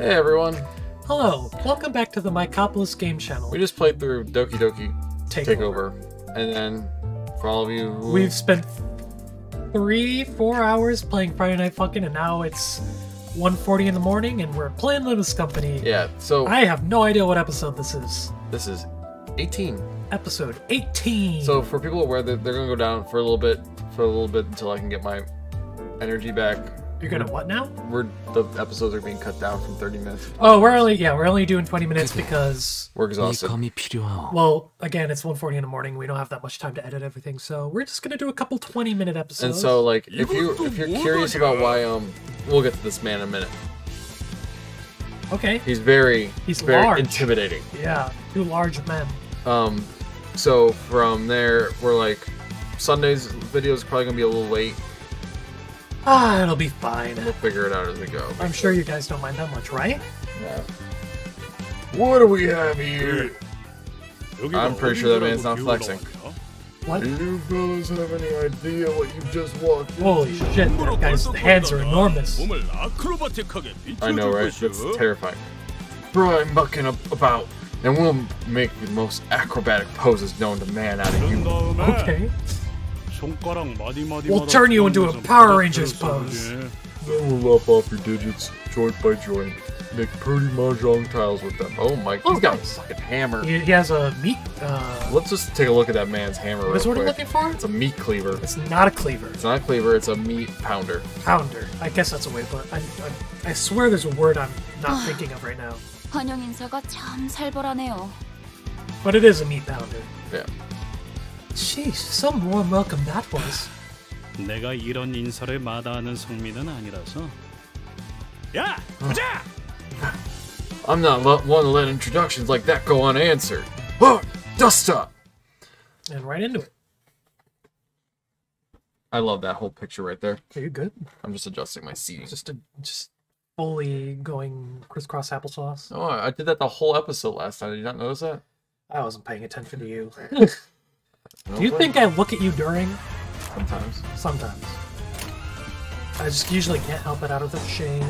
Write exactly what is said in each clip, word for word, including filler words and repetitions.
Hey everyone. Hello. Welcome back to the Mycopolis Game Channel. We just played through Doki Doki Take Takeover. Takeover. And then, for all of you who... We've spent three, four hours playing Friday Night Fucking, and now it's one forty in the morning, and we're playing Limbus Company. Yeah, so... I have no idea what episode this is. This is eighteen. Episode eighteen! So, for people aware, they're, they're gonna go down for a little bit, for a little bit until I can get my energy back. You're gonna what now? We're the episodes are being cut down from thirty minutes. Oh, we're only yeah, we're only doing twenty minutes because we're exhausted. Well, again, it's one forty in the morning. We don't have that much time to edit everything, so we're just gonna do a couple twenty minute episodes. And so, like, if you if you're curious about why um, we'll get to this man in a minute. Okay. He's very he's very large. Intimidating. Yeah, two large men. Um, so from there, we're like, Sunday's video is probably gonna be a little late. Ah, it'll be fine. We'll figure it out as we go. I'm sure you guys don't mind that much, right? Yeah. What do we have here? I'm pretty sure that man's not flexing. What? Do you fellas have any idea what you just walked into? Holy shit, that guy's hands are enormous. I know, right? That's terrifying. Try mucking up about, and we'll make the most acrobatic poses known to man out of you. Okay. We'll turn you into a Power Rangers pose. Then we'll lop off your digits, joint by joint. Make pretty mahjong tiles with them. Oh my, oh, he's got nice. A fucking hammer. He, he has a meat... Uh, Let's just take a look at that man's hammer real quick. That's what I'm looking for? It's a meat cleaver. It's not a cleaver. It's not a cleaver, it's a meat pounder. Pounder. I guess that's a way, but I, I, I swear there's a word I'm not thinking of right now. But it is a meat pounder. Yeah. Jeez, some warm welcome that was. 내가 이런 인사를 마다하는 성민은 아니라서. 야, 가자! I'm not one to let introductions like that go unanswered. Oh, dust up. And right into it. I love that whole picture right there. Are you good? I'm just adjusting my seating. Just a, just fully going crisscross applesauce. Oh, I did that the whole episode last time. Did you not notice that? I wasn't paying attention to you. Do you think I look at you during? Sometimes. Sometimes. I just usually can't help it out of the shame.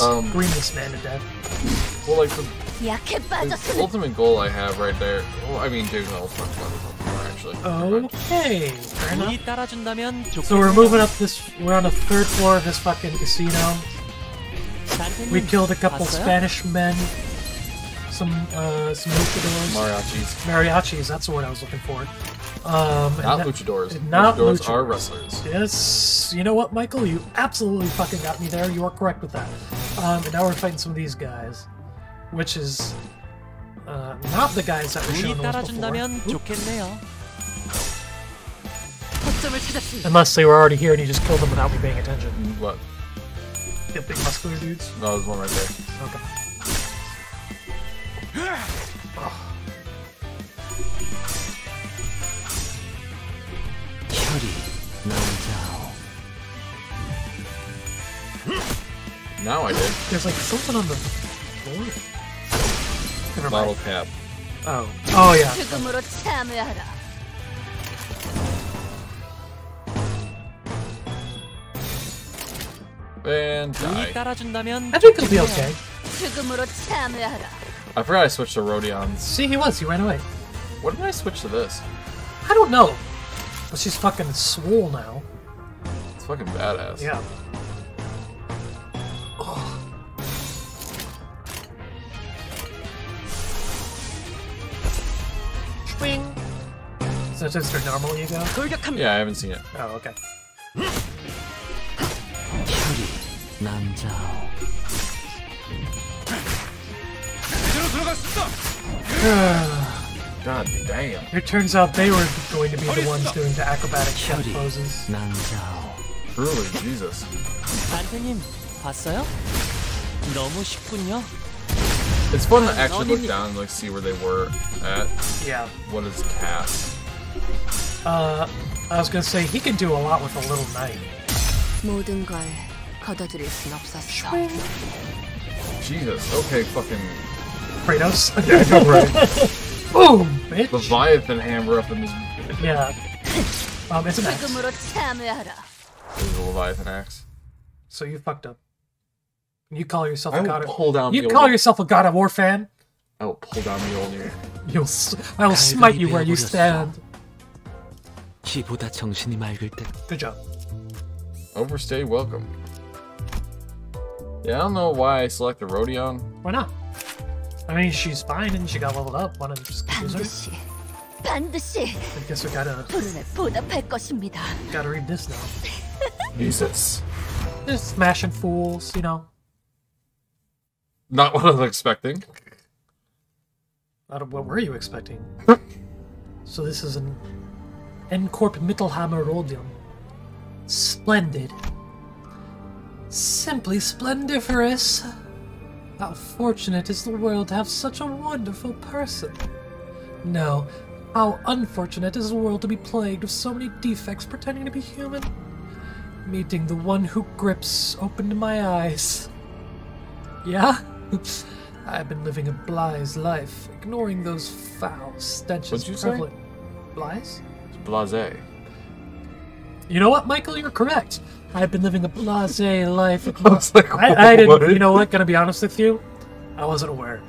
um, Scream this man to death. Well, like the, the ultimate goal I have right there. Well, I mean, dude, I'll talk about it. Actually. Okay, fair enough. So we're moving up this, we're on the third floor of this fucking casino. We killed a couple Spanish men, some, uh, some luchadors. Mariachis. Mariachis, that's the word I was looking for. Um, not that, luchadores. Not luchadors, luchadors are wrestlers. Yes, you know what, Michael, you absolutely fucking got me there, you are correct with that. Um, and now we're fighting some of these guys, which is... Uh, not the guys that were shown before. Unless they were already here and you just killed them without me paying attention. What? The big muscular dudes? No, there's one right there. Okay. Oh. Now I did. There's like something on the floor. Bottle cap. Oh. Oh, yeah. And die. I think it'll be okay. I forgot I switched to Rodion. See, he was. He ran away. What did I switch to this? I don't know. But she's fucking swole now. It's fucking badass. Yeah. Bing. Is that just her normal ego? Yeah, I haven't seen it. Oh, okay. God damn. It turns out they were going to be the ones doing the acrobatic chef poses. Really, Jesus. It's fun to actually look down and like see where they were at. Yeah. What is cast? Uh, I was gonna say he can do a lot with a little knife. Jesus. Okay, fucking. Kratos. Yeah, I know, right? Boom, bitch! Leviathan hammer up in this. Yeah. Um, it's an axe. It's a Leviathan axe. So you fucked up. You call yourself a God of War fan. You call yourself a God of War fan. I will pull down the old year. You'll s I will smite you where you stand. Good job. Overstay welcome. Yeah, I don't know why I select the Rodion. Why not? I mean, she's fine and she got leveled up. Why not just use her? I guess we gotta... Gotta read this now. Jesus. They're smashing fools, you know. Not what I was expecting. Not what were you expecting? So this is an N-Corp Mittelhammer Rodion. Splendid. Simply splendiferous. How fortunate is the world to have such a wonderful person. No, how unfortunate is the world to be plagued with so many defects pretending to be human. Meeting the one who grips opened my eyes. Yeah? I've been living a blase life, ignoring those foul stenches. What'd you prevalent. Say? Blase? It's blase. You know what, Michael? You're correct. I've been living a blase life. I, was like, I, I didn't. You know what? Gonna be honest with you, I wasn't aware.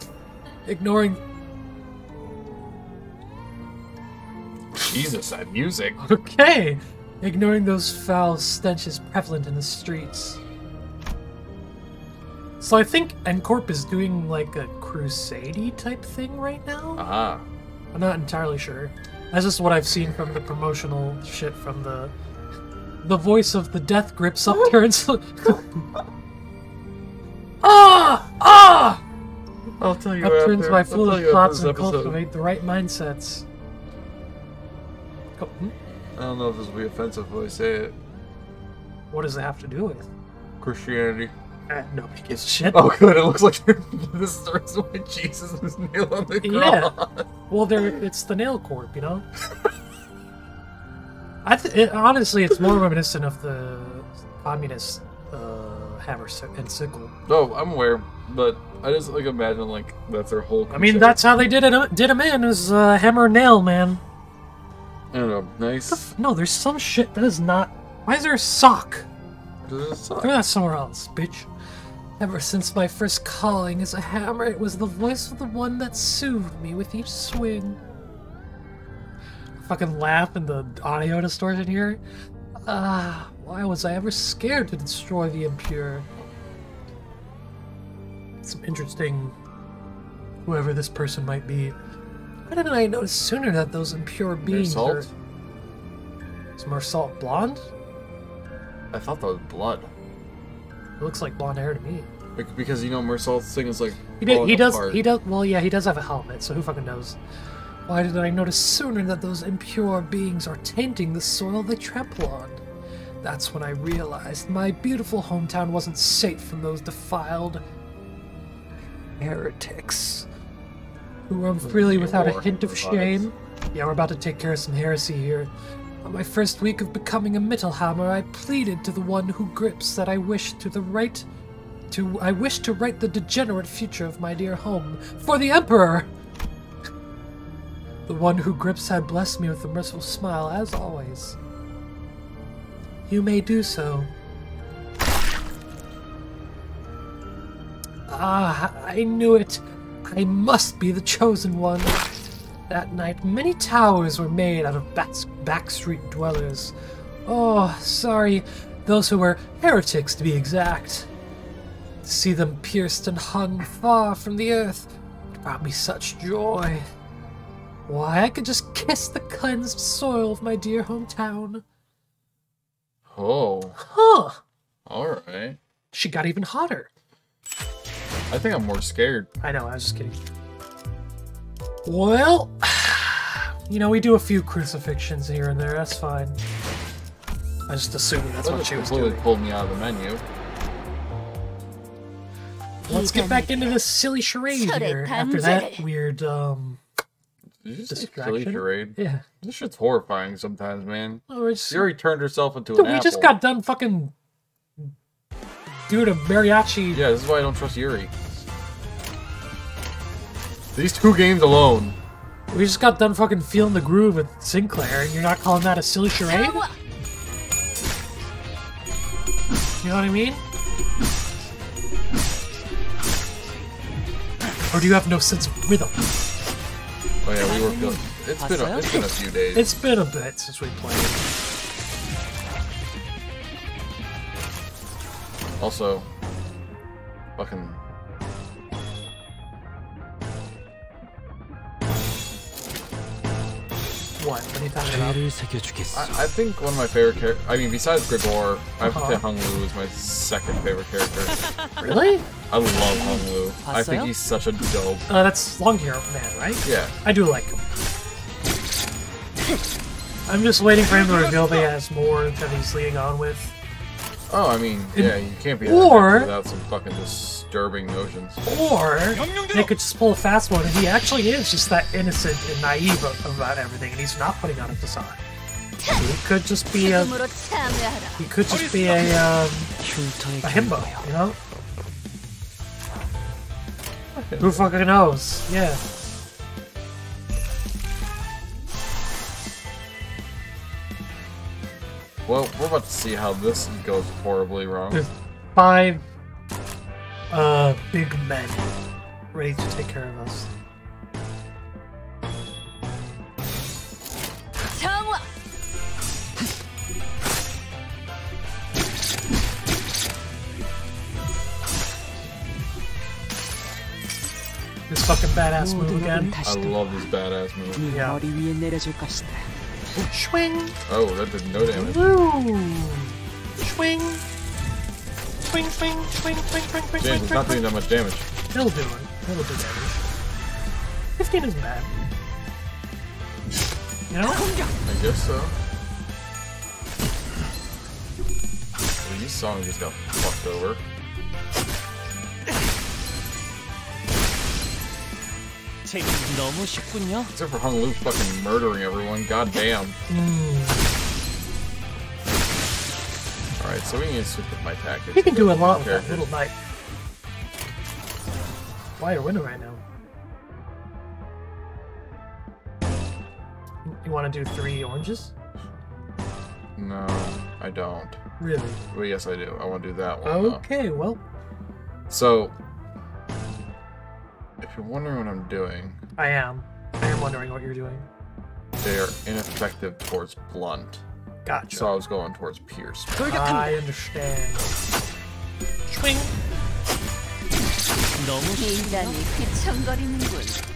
Ignoring. Jesus, that music. Okay. Ignoring those foul stenches prevalent in the streets. So I think N-Corp is doing like a crusade-y type thing right now? Uh-huh. I'm not entirely sure. That's just what I've seen from the promotional shit from the... The voice of the death grips upturns... Ah! Ah! I'll tell you upturns my foolish thoughts and cultivate the right mindsets. Go. Hmm? I don't know if this will be offensive when I say it. What does it have to do with? Christianity. Uh, nobody gives a shit. Oh good, it looks like this starts with Jesus was nailed on the cross. Yeah. Well, there it's the nail corp, you know? I th it, honestly, it's more reminiscent of the communist uh, hammer and sickle. No, oh, I'm aware, but I just like imagine like that's their whole crusade. I mean, that's how they did it. Did him in is uh, hammer and nail, man. I don't know. Nice. No, there's some shit that is not. Why is there a sock? There's a sock. Throw that somewhere else, bitch. Ever since my first calling as a hammer, it was the voice of the one that soothed me with each swing. Fucking laugh in the audio distortion here. Ah, uh, why was I ever scared to destroy the impure? Some interesting. Whoever this person might be. Why didn't I notice sooner that those impure beings are... Is Mursault blonde? I thought that was blood. It looks like blonde hair to me. Because, you know, Mursault's thing is like... He, did, he does... Apart. He does. Well, yeah, he does have a helmet, so who fucking knows? Why didn't I notice sooner that those impure beings are tainting the soil they trample on? That's when I realized my beautiful hometown wasn't safe from those defiled... heretics. Who run freely without a hint of shame. Yeah, we're about to take care of some heresy here. On my first week of becoming a Mittelhammer, I pleaded to the one who grips that I wish to the right to I wish to right the degenerate future of my dear home for the Emperor. The one who grips had blessed me with a merciful smile, as always. You may do so. Ah, I knew it. I must be the chosen one. That night, many towers were made out of bats backstreet dwellers. Oh, sorry, those who were heretics to be exact. To see them pierced and hung far from the earth, it brought me such joy. Why, I could just kiss the cleansed soil of my dear hometown. Oh. Huh. All right. She got even hotter. I think I'm more scared. I know, I was just kidding. Well, you know, we do a few crucifixions here and there, that's fine. I just assumed that's what she was doing. Pulled me out of the menu. Let's get back into this silly charade here after that weird, um... Did you just say silly charade? Yeah. This shit's horrifying sometimes, man. Oh, she already turned herself into an apple. We just got done fucking... Dude, a mariachi. Yeah, this is why I don't trust Yuri. These two games alone We just got done fucking feeling the groove with Sinclair, and you're not calling that a silly charade? You know what I mean? Or do you have no sense of rhythm? Oh yeah, we were feeling... It's been, a, it's been a few days. It's been a bit since we played. Also... Fucking... What? I, I think one of my favorite characters, I mean, besides Gregoire, I have to say Hong Lu is my second favorite character. Really? I love Hong Lu. I think he's such a dope. Uh, that's Long Hair Man, right? Yeah. I do like him. I'm just waiting for him to reveal that he has more that he's leading on with. Oh, I mean, yeah, you can't be or, without some fucking disturbing notions. Or, they could just pull a fast one, and he actually is just that innocent and naive about everything, and he's not putting on a facade. He could just be a... He could just be a, um... a himbo, you know? Who fucking knows? Yeah. Well, we're about to see how this goes horribly wrong. There's five uh, big men ready to take care of us. This fucking badass move again. I love this badass move. Yeah. Swing! Oh, that did no damage. Swing! Swing, swing, swing, swing, swing, swing, James, it's not doing that much damage. It'll do it. It'll do damage. fifteen isn't bad. You know? I guess so. Well, these songs just got fucked over. Except for Hong Lu fucking murdering everyone, goddamn. Mm. Alright, so we need to switch with my tactics. You can do a lot with that little knife. Why your window right now? You want to do three oranges? No, I don't. Really? Well, yes, I do. I want to do that one. Okay, though. Well. So. If you're wondering what I'm doing... I am. I am wondering what you're doing. They are ineffective towards blunt. Gotcha. So I was going towards pierce. I understand. Swing!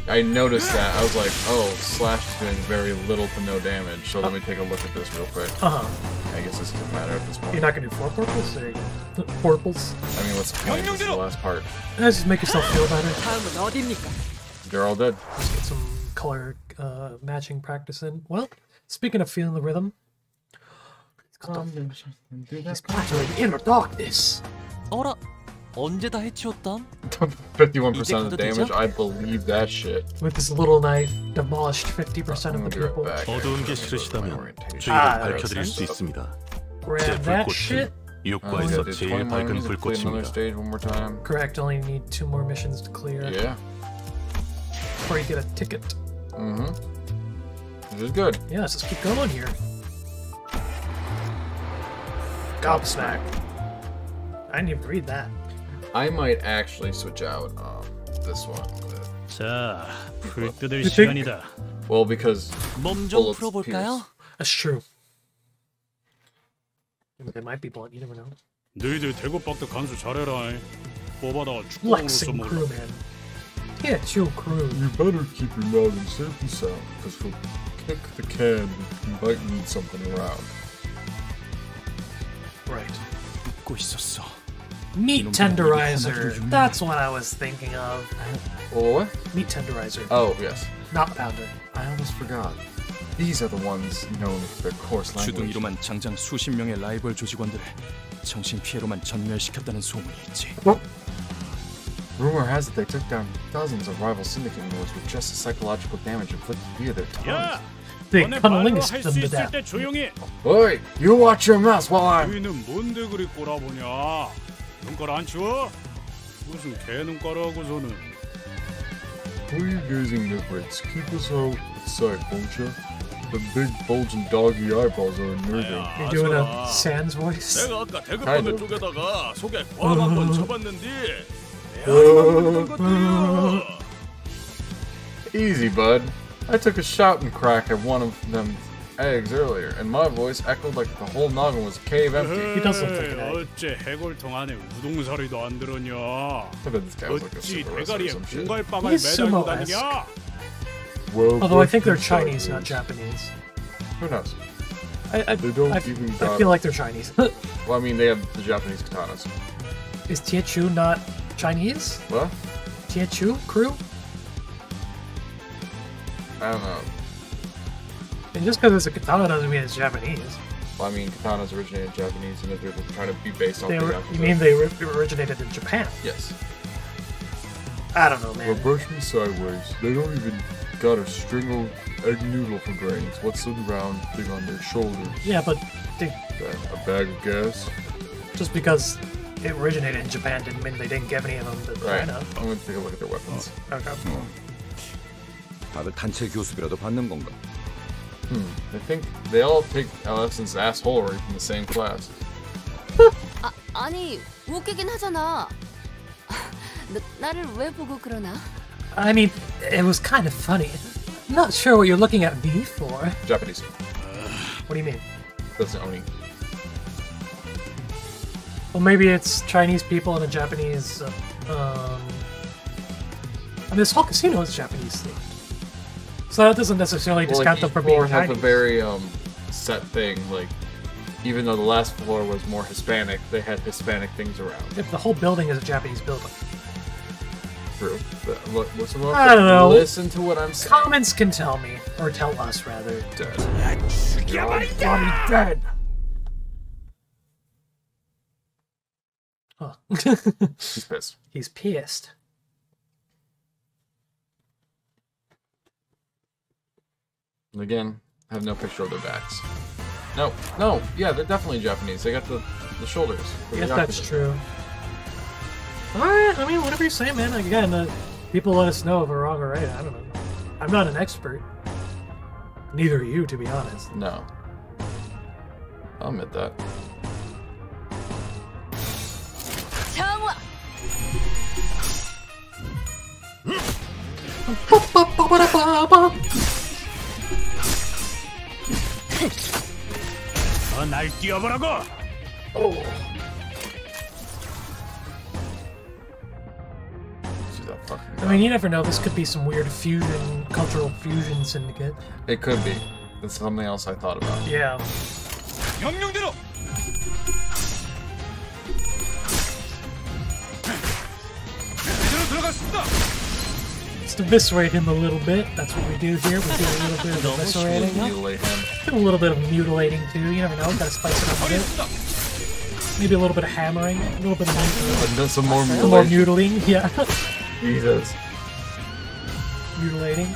I noticed that. I was like, oh, Slash is doing very little to no damage. So let me take a look at this real quick. Uh-huh. I guess this doesn't matter at this point. You're not going to do four portals? Or portals? I mean, what's the point? This is the last part. Let's just make yourself feel better. You're all dead. Let's get some color uh, matching practice in. Well, speaking of feeling the rhythm... Um, he's battling inner darkness. fifty-one percent of the damage, I believe that shit. With this little knife, demolished fifty percent of the people. Right ah, grab that shit. Uh, did another stage one more time. Correct, only need two more missions to clear. Yeah. Before you get a ticket. Mm-hmm. This is good. Yeah, let's just keep going here. Gobsmack. I didn't even read that. I might actually switch out um, this one. You think? Well, because bullets pierce. That's true. It might be blunt. You never know. Flexing crew, man. Yeah, chill crew. You better keep your mouth in safety sound, because we'll kick the can if you might need something around. Right. Meat tenderizer. That's what I was thinking of. Oh, what? Meat tenderizer. Oh, yes. Not pounder. I almost forgot. These are the ones known for their coarse language. Well, rumor has it they took down dozens of rival syndicate lords with just the psychological damage inflicted via their tongues. Yeah. They cunnilingus them to death. Oi, you watch your mouth while I'm... Quit using nitwits. Keep us out of sight, won't you? The big bulging doggy eyeballs are unnerving. You're doing a Sans voice? Kind of. Uh, uh, Easy, bud. I took a shot and crack at one of them eggs earlier, and my voice echoed like the whole noggin was cave empty. He does look like an egg. I bet this guy was like a super wrestler or some shit. He's sumo-esque. Well, although I think they're Chinese, not Japanese. Who knows? I, I, they don't I, even I feel like they're Chinese. Well, I mean, they have the Japanese katanas. Is Tai Chu not Chinese? What? Tai Chu crew? I don't know. And just because it's a katana doesn't mean it's Japanese. Well, I mean, katanas originated in Japanese, and they're trying to be based on the Japanese. You mean they originated in Japan? Yes. I don't know, man. Well, brush me sideways. They don't even... got a string of egg noodle for grains. What's the round thing on their shoulders? Yeah, but they... A bag of gas? Just because it originated in Japan didn't mean they didn't give any of them to China. Right. I'm gonna take a look at their weapons. Oh. Okay. Hmm. Hmm. I think they all take Alex's assholery from the same class. I mean, it was kind of funny. I'm not sure what you're looking at me for. Japanese. What do you mean? That's an Oni. Well, maybe it's Chinese people and a Japanese... Uh, um... I mean, this whole casino is Japanese themed. So that doesn't necessarily well, discount like, them from being Chinese. Well, have a very um, set thing, like... Even though the last floor was more Hispanic, they had Hispanic things around. If the whole building is a Japanese building. Through. But look, what's wrong? I don't know. Listen to what I'm saying. Comments can tell me, or tell us rather. Dead. Dead. Dead. Huh. He's pissed. He's pissed. Again, I have no picture of their backs. No, no, yeah, they're definitely Japanese. They got the the shoulders. Yes, that's true. Alright, I mean, whatever you say, man. Again, uh, people let us know if we're wrong or right. I don't know. I'm not an expert. Neither are you, to be honest. No. I'll admit that. Oh. I mean, you never know. This could be some weird fusion, cultural fusion syndicate. It could be. That's something else I thought about. Yeah. Let's eviscerate him a little bit. That's what we do here. We do a little bit of eviscerating. Him. A little bit of mutilating too. You never know. Gotta spice it up a bit. Maybe a little bit of hammering, a little bit of mutilating. Uh, some more mutilating. Some more mutilating, yeah. Jesus. Mutilating.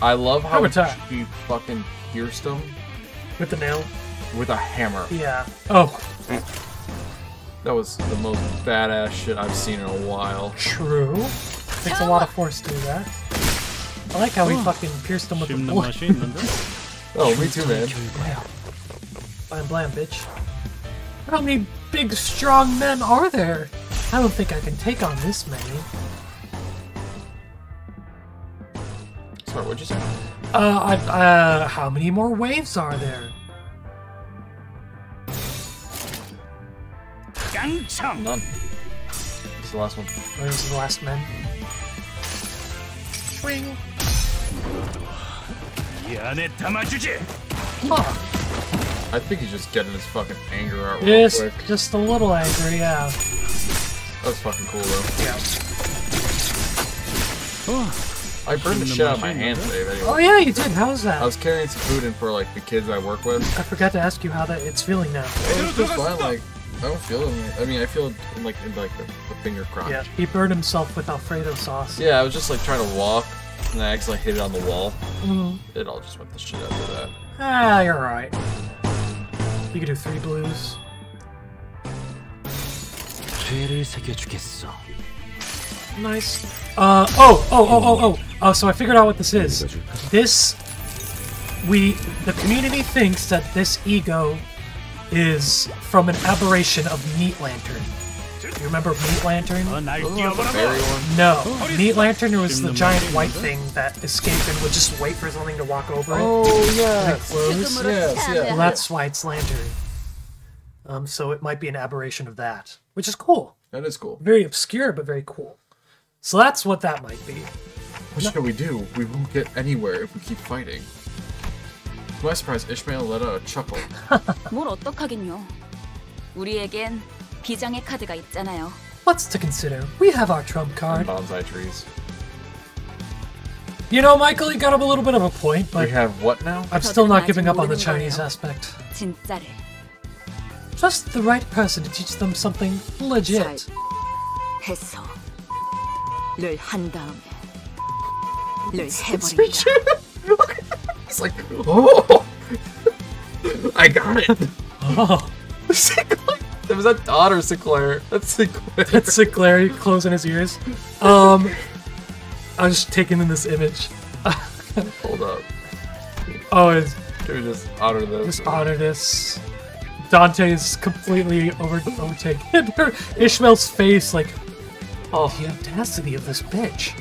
I love how she fucking pierced him. With the nail? With a hammer. Yeah. Oh. That was the most badass shit I've seen in a while. True. Takes a lot of force to do that. I like how he fucking pierced him with the board. Oh, me too, man. Wow. Blam blam, bitch. How many big, strong men are there? I don't think I can take on this many. Sorry, what'd you say? Uh, I, uh, how many more waves are there? None. This is the last one. Oh, this is the last man. Swing. Huh. I think he's just getting his fucking anger out real just, quick. Just a little angry, yeah. That was fucking cool, though. Yeah. Oh, I burned the shit out of my hand today, anyway. Oh, yeah, you did. How was that? I was carrying some food in for, like, the kids I work with. I forgot to ask you how that it's feeling now. Well, it's just fine. Like, I don't feel it. I mean, I feel it in, like, in, like the, the finger crotch. Yeah, he burned himself with Alfredo sauce. Yeah, I was just, like, trying to walk, and I accidentally hit it on the wall. Mm-hmm. It all just went the shit out of that. Ah, you're right. You can do three blues. Nice. Uh, oh, oh, oh, oh, oh. Oh, so I figured out what this is. This, we, the community thinks that this ego is from an aberration of Meat Lantern. Do you remember Meat Lantern? Oh, no. Oh. Meat Lantern was the giant white thing that escaped and would just wait for something to walk over it. Oh, yes. Yes, yes, yes. Well, that's why it's Lantern. Um, so it might be an aberration of that, which is cool. That is cool. Very obscure, but very cool. So that's what that might be. What no. should we do? We won't get anywhere if we keep fighting. To my surprise, Ishmael let out a chuckle. What's to consider? We have our trump card. And bonsai trees. You know, Michael, you got up a little bit of a point, but... We have what now? I'm still not giving up on the Chinese aspect. Just the right person to teach them something legit. He's like, oh! I got it! Oh! Sinclair! Was that Dodd or Sinclair? That's Sinclair. That's Sinclair closing his ears. Um, I'm just taking in this image. Hold up. Oh, it's... Can we just honor this? Just honor this. Dante is completely over overtaken. Ishmael's face, like, oh, the audacity of this bitch.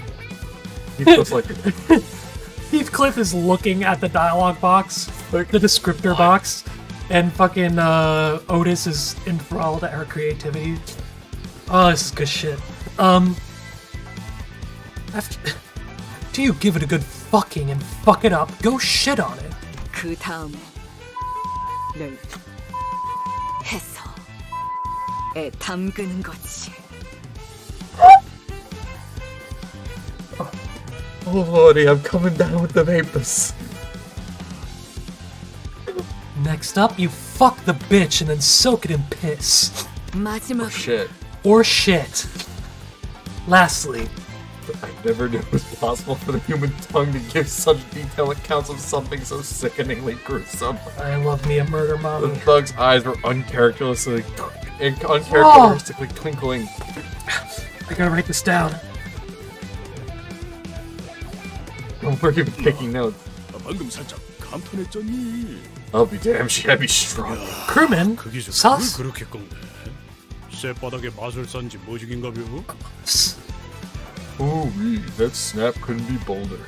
He looks like... Heathcliff is looking at the dialogue box, like, the descriptor what? box, and fucking uh, Otis is enthralled at her creativity. Oh, this is good shit. Um, after, after you give it a good fucking and fuck it up, go shit on it. Oh lordy, I'm coming down with the vapors. Next up, you fuck the bitch and then soak it in piss. Massimo. Or shit. Or shit. Lastly. I never knew it was possible for the human tongue to give such detailed accounts of something so sickeningly gruesome. I love me a murder mommy. The thug's eyes were uncharacteristically, uncharacteristically oh. twinkling. I gotta write this down. Don't worry about taking notes. I'll be damn, she had me strong. Kerman? Sauce? Ooh, that snap couldn't be bolder.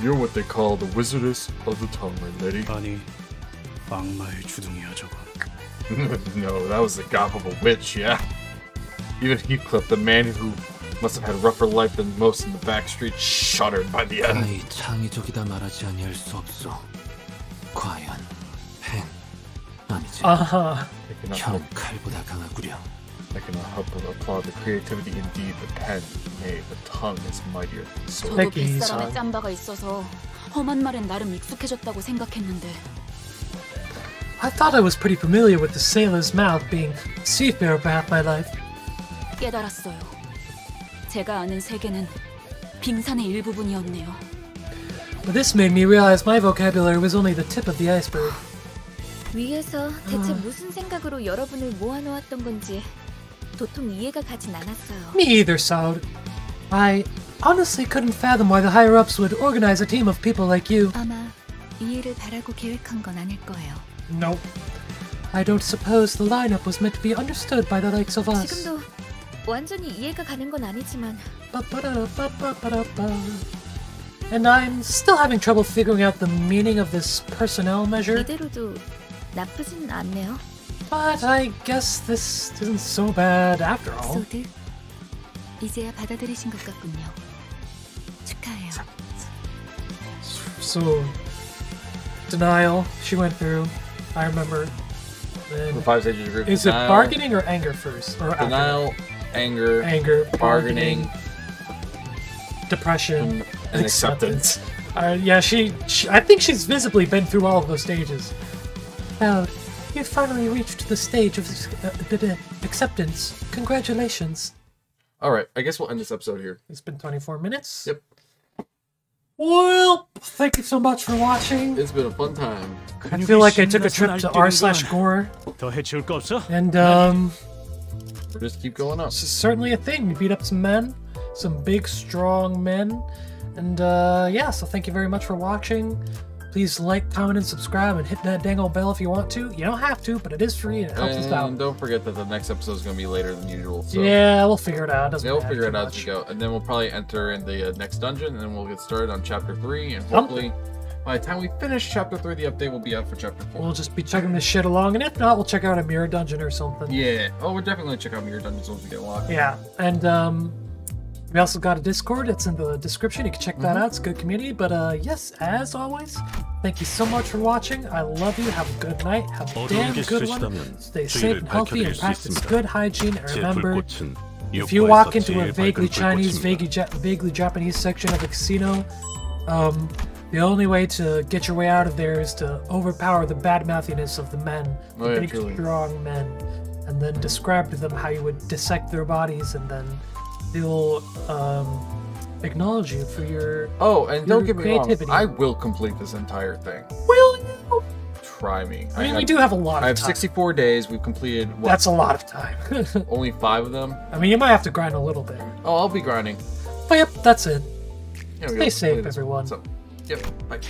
You're what they call the wizardess of the tongue, my lady. No, that was the gop of a witch, yeah. Even Heathcliff, the man who must have had a rougher life than most in the back street, shuddered by the end. Uh-huh. I cannot help but applaud the creativity indeed the pen, nay, the tongue is mightier than so. I thought I was pretty familiar with the sailor's mouth being seafarer half my life. But this made me realize my vocabulary was only the tip of the iceberg. Uh. Me either, Saul. I honestly couldn't fathom why the higher-ups would organize a team of people like you. Nope. I don't suppose the lineup was meant to be understood by the likes of us. 완전히 이해가 가는 건 아니지만. And I'm still having trouble figuring out the meaning of this personnel measure. 이대로도 나쁘진 않네요. But I guess this isn't so bad after all. 소득 이제야 받아들이신 것 같군요. 축하해요. So denial she went through. I remember. The five stages of grief. Is denial, it bargaining or anger first? Or denial. After? Anger, anger, bargaining, depression, and, and acceptance. acceptance. Uh, yeah, she, she. I think she's visibly been through all of those stages. Cloud, you finally reached the stage of uh, acceptance. Congratulations. All right, I guess we'll end this episode here. It's been twenty-four minutes. Yep. Well, thank you so much for watching. It's been a fun time. I feel like I took a trip to r slash gore. And um. We'll just keep going up. This is certainly a thing. We beat up some men, some big, strong men. And uh, yeah, so thank you very much for watching. Please like, comment, and subscribe, and hit that dang old bell if you want to. You don't have to, but it is free and it helps and us out. And don't forget that the next episode is going to be later than usual. So. Yeah, we'll figure it out. Doesn't yeah, we'll figure it out much. as we go. And then we'll probably enter in the uh, next dungeon, and then we'll get started on Chapter three. And hopefully, oh. by the time we finish Chapter three, the update will be out for Chapter four. We'll just be checking this shit along, and if not, we'll check out a mirror dungeon or something. Yeah. Oh, we'll definitely check out mirror dungeons once we get locked. Yeah, and... um. We also got a Discord. It's in the description. You can check that mm-hmm. out. It's a good community. But uh, yes, as always, thank you so much for watching. I love you. Have a good night. Have a damn good one. Stay safe and healthy and practice good hygiene. And remember, if you walk into a vaguely Chinese, vaguely, ja vaguely Japanese section of a casino, um, the only way to get your way out of there is to overpower the bad-mouthiness of the men, the oh, big, truly. strong men, and then describe to them how you would dissect their bodies and then... They'll um, acknowledge you for your oh, and your don't get me creativity. wrong. I will complete this entire thing. Will you? Try me. I mean, I, we I, do have a lot. Of I have time. sixty-four days. We've completed. What, That's a lot of time. Only five of them. I mean, you might have to grind a little bit. Oh, I'll be grinding. But yep, that's it. Stay safe, everyone. So, yep. Bye.